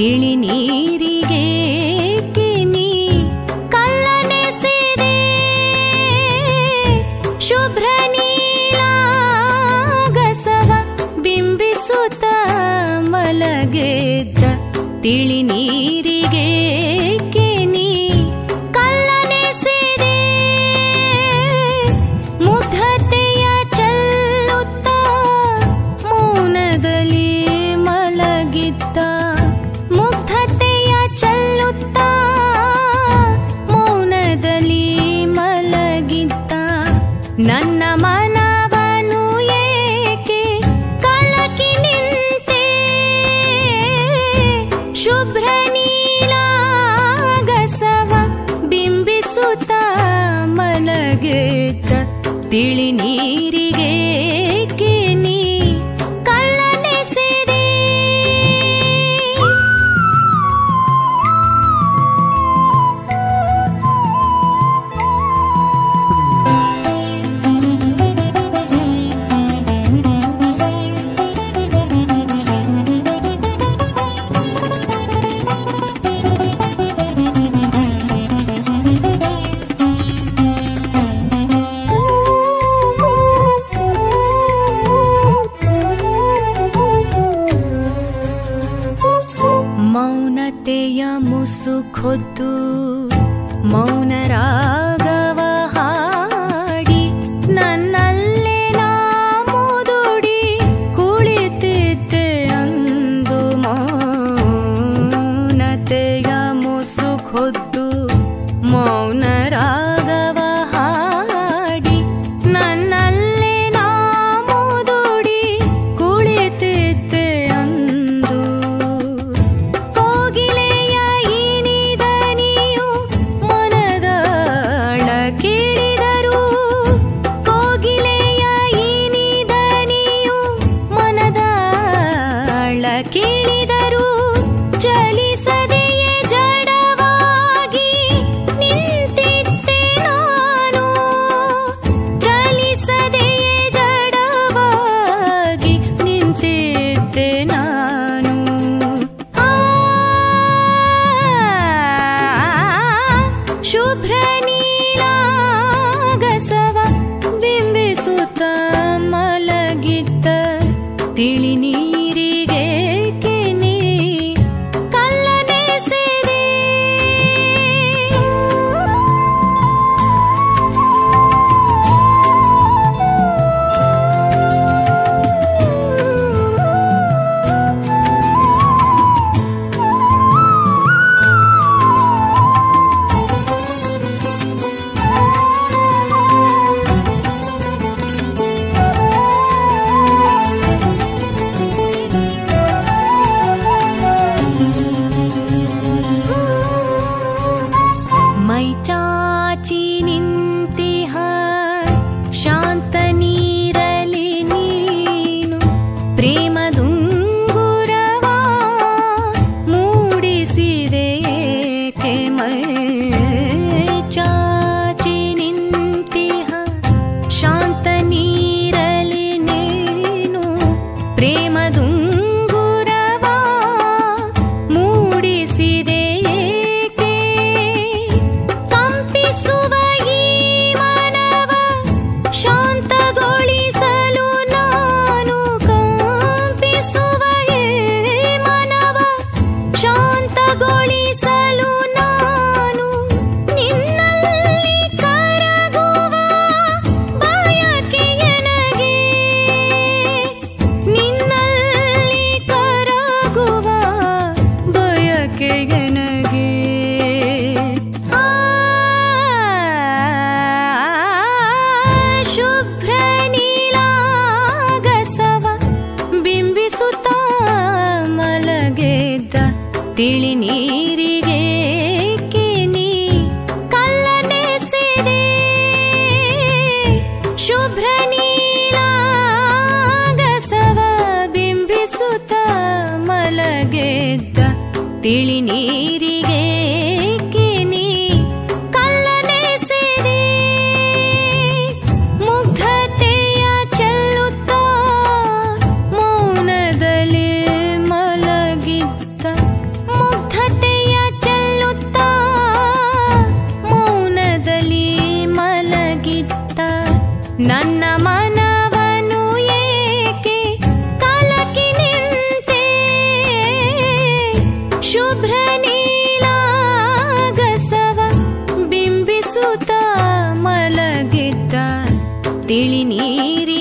ತಿಳಿ ನೀರಿಗೆ ಕಿನಿ ಕಲ್ಲನೆಸೆದೆ ಶುಭ್ರ ನೀಲಾಗಸವ ಬಿಂಬಿಸುತ್ತ ಮಲಗೆದ್ದ ತಿಳಿ ನೀರಿಗೆ ಕಿನಿ ಕಲ್ಲನೆಸೆದೆ ಮುಗ್ಧತೆಯ ಚೆಲ್ಲುತ್ತ ಮೌನದಲ್ಲಿ ಮಲಗಿದ್ದ ನನ್ನ ಮನವನು ಏಕೆ ಕಲಕಿ ನಿಂತೆ ಶುಭ್ರ ನೀಲಾಗಸವ ಬಿಂಬಿಸುತ್ತ ಮಲಗೆತ್ತ ತಿಳಿ ನೀರಿಗೆ ಕಿನಿ ಕಲ್ಲನೆಸೆದೆ ಮೌನತೆಯ ಮುಸುಖೊದ್ದು ಮೌನ ರಾಗವ ಹಾಡಿ ನನ್ನಲ್ಲೇ ನಾ ಮುದುಡಿ ಕುಳಿತಿದ್ದೆ ಅಂದು ಮೌನತೆಯ ಮುಸುಖೊದ್ದು ಮೌನ ರಾಗವ ಹಾಡಿ ನನ್ನಲ್ಲೇ ನಾ ಮುದುಡಿ ಕುಳಿತಿದ್ದೆ ಅಂದು ಕೇಳಿದರು ಚಲಿಸದೆಯೇ ಜಡವಾಗಿ ನಿಂತಿದ್ದೆ ನಾನು ಚಲಿಸದೆಯೇ ಜಡವಾಗಿ ನಿಂತಿದ್ದೆ ನಾನು ಶುಭ್ರ ನೀಲಾಗಸವ ಬಿಂಬಿಸುತ್ತ ಮಲಗಿದ್ದ ತಿಳಿ ನೀರಿಗೆ ಕಿನಿ ಕಲ್ಲನೆಸೆದೆ ಮೈಚಾಚಿ ನಿಂತಿಹ ಶಾಂತ ನೀರಲಿ ನೀನು ಪ್ರೇಮದುಂಗುರವ ಮೂಡಿಸಿದೆ ಏಕೆ ಮೈಚಾಚಿ ನಿಂತಿಹ ಶಾಂತ ನೀರಲಿ ನೀನು ಪ್ರೇಮದುಂಗುರವ ಮೂಡಿಸಿದೆ ಶಾಂತಗೊಳಿಸಲು ನಾನು ಕಂಪಿಸುವ ಈ ಮನವ ಶಾಂತಗೊಳಿಸಲು ನಾನು ನಿನ್ನಲ್ಲಿ ಕರಗುವ ಬಯಕೆಯನಗೆ ನಿನ್ನಲ್ಲಿ ಕರಗುವ ಬಯಕೆಯನಗೆ ಶುಭ್ರ ನೀಲಾಗಸವ ಬಿಂಬಿಸುತ್ತ ಮಲಗೆದ್ದ ತಿಳಿ ನೀರಿಗೆ ಕಿನಿ ಕಲ್ಲನೆಸೆದೆ ಶುಭ್ರ ನೀಲಾಗಸವ ಬಿಂಬಿಸುತ್ತ ಮಲಗೆದ್ದ ತಿಳಿ ನೀರಿಗೆ ಕಿನಿ ಕಲ್ಲನೆಸೆದೆ ಮುಗ್ಧತೆಯ ಚೆಲ್ಲುತ್ತ ಮೌನದಲ್ಲಿ ಮಲಗಿದ್ದ ನನ್ನ ಮನವನು ಏಕೆ ಕಲಕಿ ನಿಂತೆ ಶುಭ್ರ ನೀಲಾಗಸವ ಬಿಂಬಿಸುತ್ತ ಮಲಗಿದ್ದ ತಿಳಿ ನೀರಿ